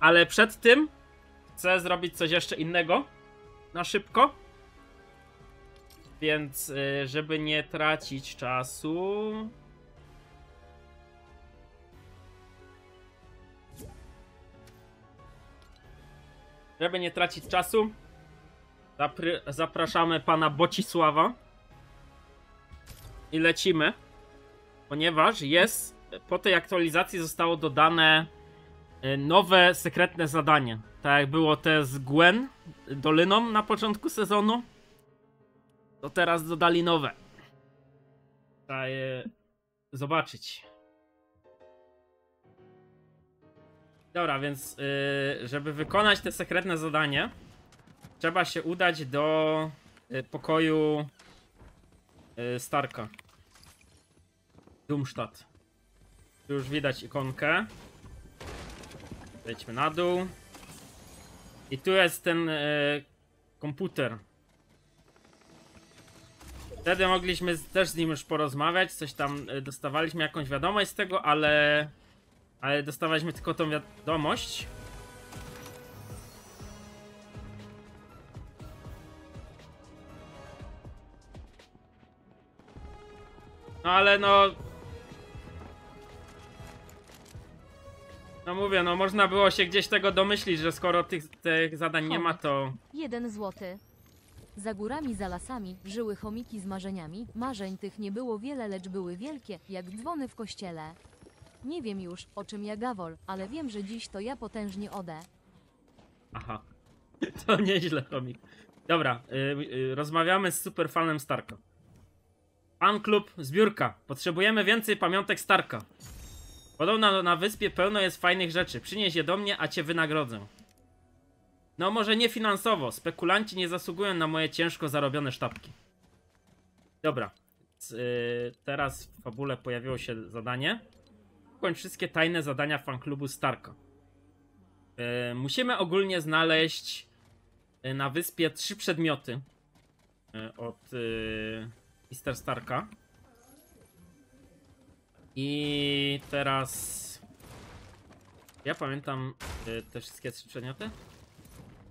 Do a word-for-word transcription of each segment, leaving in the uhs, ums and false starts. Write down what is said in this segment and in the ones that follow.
Ale przed tym chcę zrobić coś jeszcze innego na szybko. Więc żeby nie tracić czasu, żeby nie tracić czasu, zapraszamy pana Bocisława i lecimy, ponieważ jest, po tej aktualizacji zostało dodane nowe sekretne zadanie. Tak jak było te z Gwen Doliną na początku sezonu, to teraz dodali nowe. Trzeba je zobaczyć. Dobra, więc yy, żeby wykonać te sekretne zadanie, trzeba się udać do yy, pokoju yy, Starka. Doomstadt. Tu już widać ikonkę. Wejdźmy na dół. I tu jest ten yy, komputer. Wtedy mogliśmy też z nim już porozmawiać, coś tam dostawaliśmy jakąś wiadomość z tego, ale, ale dostawaliśmy tylko tą wiadomość. No ale no... No mówię, no można było się gdzieś tego domyślić, że skoro tych, tych zadań nie ma, to... Jeden złoty. Za górami, za lasami żyły chomiki z marzeniami. Marzeń tych nie było wiele, lecz były wielkie, jak dzwony w kościele. Nie wiem już, o czym ja gawol, ale wiem, że dziś to ja potężnie odę. Aha, to nieźle, chomik. Dobra, yy, yy, rozmawiamy z superfanem Starka. Fan klub, zbiórka. Potrzebujemy więcej pamiątek Starka. Podobno na wyspie pełno jest fajnych rzeczy. Przynieś je do mnie, a cię wynagrodzę. No może nie finansowo, spekulanci nie zasługują na moje ciężko zarobione sztabki. Dobra, więc, yy, teraz w fabule pojawiło się zadanie. Ukończ wszystkie tajne zadania fanklubu Starka. Yy, musimy ogólnie znaleźć yy, na wyspie trzy przedmioty yy, od yy, mister Starka. I teraz... Ja pamiętam yy, te wszystkie trzy przedmioty?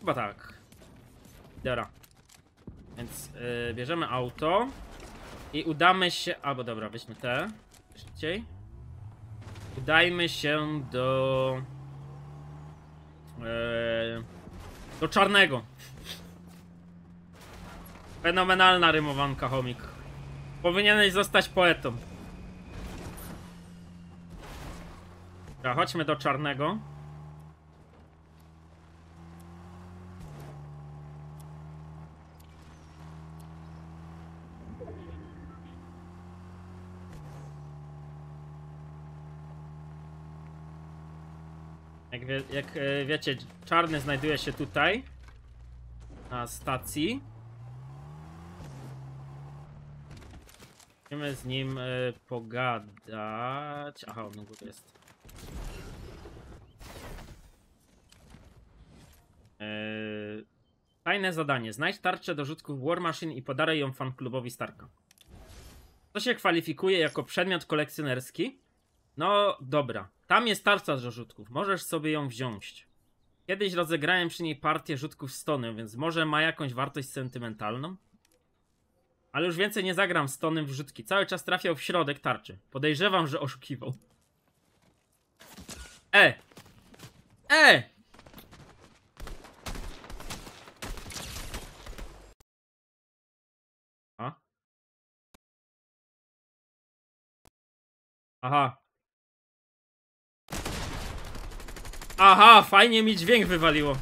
Chyba tak. Dobra. Więc yy, bierzemy auto i udamy się... Albo dobra, weźmy te szybciej. Udajmy się do... Yy, do czarnego. Fenomenalna rymowanka, chomik. Powinieneś zostać poetą. Dobra, chodźmy do czarnego. Jak, wie, jak wiecie, czarny znajduje się tutaj, na stacji. Musimy z nim y, pogadać. Aha, on tu jest. Yy, tajne zadanie. Znajdź tarczę do rzutków War Machine i podaruj ją fanklubowi Starka. To się kwalifikuje jako przedmiot kolekcjonerski. No dobra. Tam jest tarcza z rzutków, możesz sobie ją wziąć. Kiedyś rozegrałem przy niej partię rzutków z Tonym, więc może ma jakąś wartość sentymentalną? Ale już więcej nie zagram z Tonym w rzutki, cały czas trafiał w środek tarczy. Podejrzewam, że oszukiwał. E! E! A? Aha. Aha, fajnie mi dźwięk wywaliło.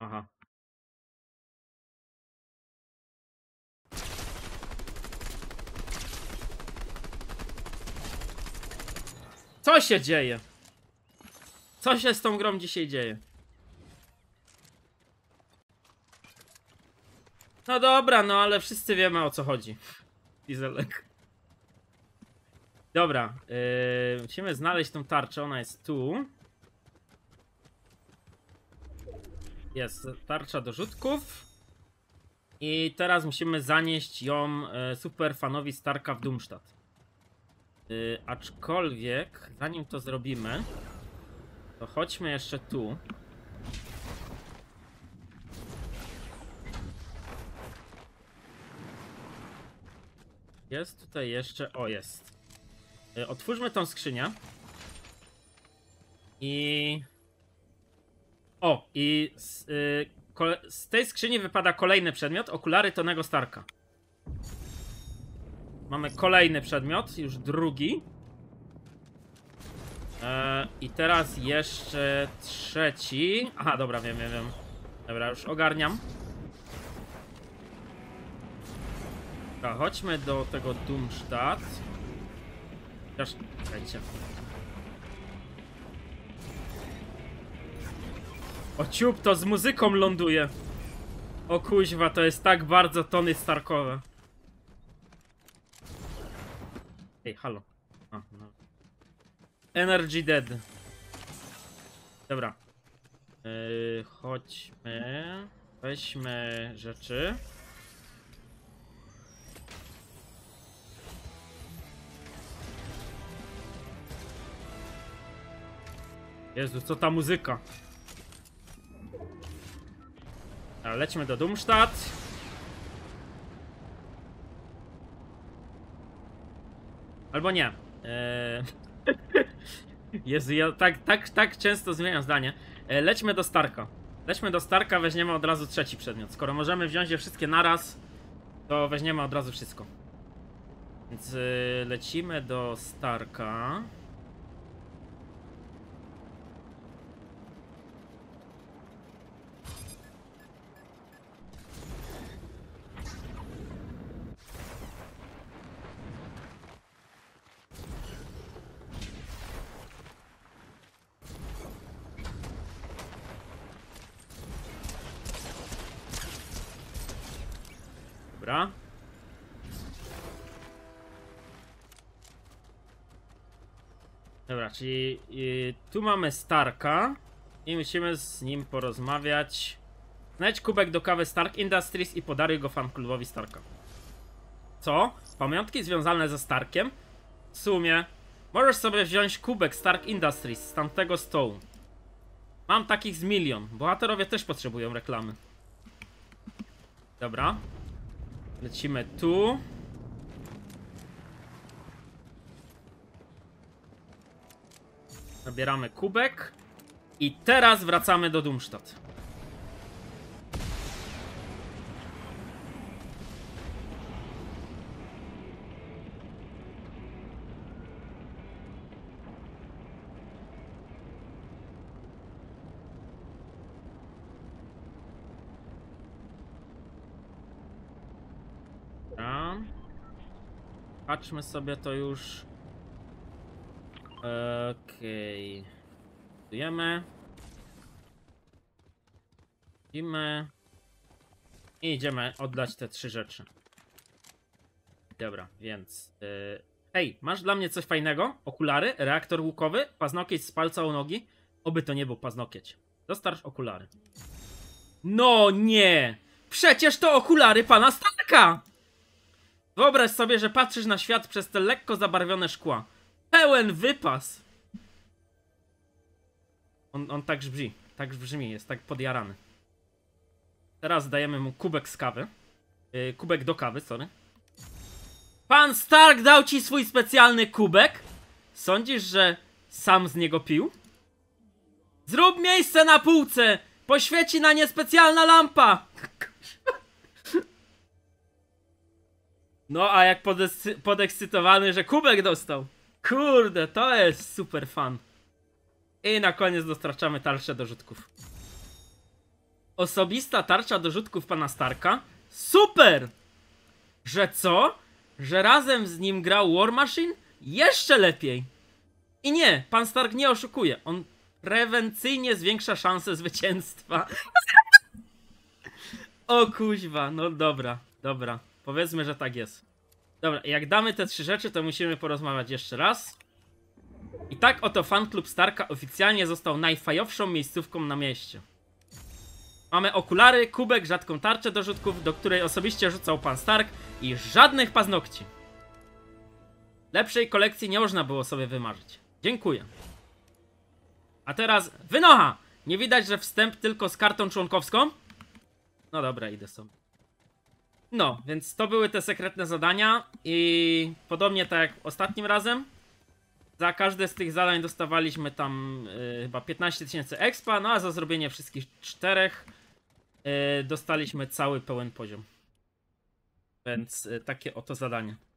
Aha. Co się dzieje? Co się z tą grą dzisiaj dzieje? No dobra, no ale wszyscy wiemy, o co chodzi. Dieselek. Dobra, yy, musimy znaleźć tą tarczę, ona jest tu. Jest tarcza do rzutków. I teraz musimy zanieść ją super fanowi Starka w Doomstadt. Yy, aczkolwiek, zanim to zrobimy, to chodźmy jeszcze tu. Jest tutaj jeszcze, o jest. Yy, otwórzmy tą skrzynię. I... O, i z, yy, kole... z tej skrzyni wypada kolejny przedmiot, okulary Tonego Starka. Mamy kolejny przedmiot, już drugi. Eee, I teraz jeszcze trzeci. Aha, dobra, wiem, wiem, wiem. Dobra, już ogarniam. Dobra, chodźmy do tego Doomstadt. Chociaż, czekajcie. O ciup, to z muzyką ląduje. O kuźwa, to jest tak bardzo Tony Starkowe. Ej, halo. A, no. Energy Dead. Dobra. Yy, chodźmy. Weźmy rzeczy. Jezu, co ta muzyka? A, lećmy do Doomstadt. Albo nie. Eee... Jezu, ja tak, tak, tak często zmieniam zdanie. Eee, lećmy do Starka. Lećmy do Starka, weźmiemy od razu trzeci przedmiot. Skoro możemy wziąć je wszystkie naraz, to weźmiemy od razu wszystko. Więc eee, lecimy do Starka. Dobra. Dobra, czyli yy, tu mamy Starka i musimy z nim porozmawiać. Znajdź kubek do kawy Stark Industries i podaruj go fanklubowi Starka. Co? Pamiątki związane ze Starkiem? W sumie możesz sobie wziąć kubek Stark Industries z tamtego stołu. Mam takich z milion. Bohaterowie też potrzebują reklamy. Dobra. Lecimy tu. Zabieramy kubek. I teraz wracamy do Doomstadt. Patrzmy sobie to już. Okej. Budujemy. Idziemy. I idziemy oddać te trzy rzeczy. Dobra, więc... Yy... Hej, masz dla mnie coś fajnego? Okulary, reaktor łukowy, paznokieć z palca u nogi. Oby to nie był paznokieć. Dostarcz okulary. No nie! Przecież to okulary pana Starka! Wyobraź sobie, że patrzysz na świat przez te lekko zabarwione szkła. Pełen wypas! On, on tak brzmi, tak brzmi, jest tak podjarany. Teraz dajemy mu kubek z kawy. Yy, kubek do kawy, sorry. Pan Stark dał ci swój specjalny kubek? Sądzisz, że sam z niego pił? Zrób miejsce na półce! Poświeci na nie specjalna lampa! No, a jak podekscytowany, że kubek dostał. Kurde, to jest super fan. I na koniec dostarczamy tarczę do rzutków. Osobista tarcza do rzutków pana Starka? Super! Że co? Że razem z nim grał War Machine? Jeszcze lepiej! I nie, pan Stark nie oszukuje. On prewencyjnie zwiększa szanse zwycięstwa. O kuźwa, no dobra, dobra. Powiedzmy, że tak jest. Dobra, jak damy te trzy rzeczy, to musimy porozmawiać jeszcze raz. I tak oto fanklub Starka oficjalnie został najfajowszą miejscówką na mieście. Mamy okulary, kubek, rzadką tarczę do rzutków, do której osobiście rzucał pan Stark, i żadnych paznokci. Lepszej kolekcji nie można było sobie wymarzyć. Dziękuję. A teraz wynocha! Nie widać, że wstęp tylko z kartą członkowską? No dobra, idę sobie. No, więc to były te sekretne zadania i podobnie tak jak ostatnim razem, za każde z tych zadań dostawaliśmy tam yy, chyba piętnaście tysięcy expa, no a za zrobienie wszystkich czterech yy, dostaliśmy cały pełen poziom. Więc yy, takie oto zadanie.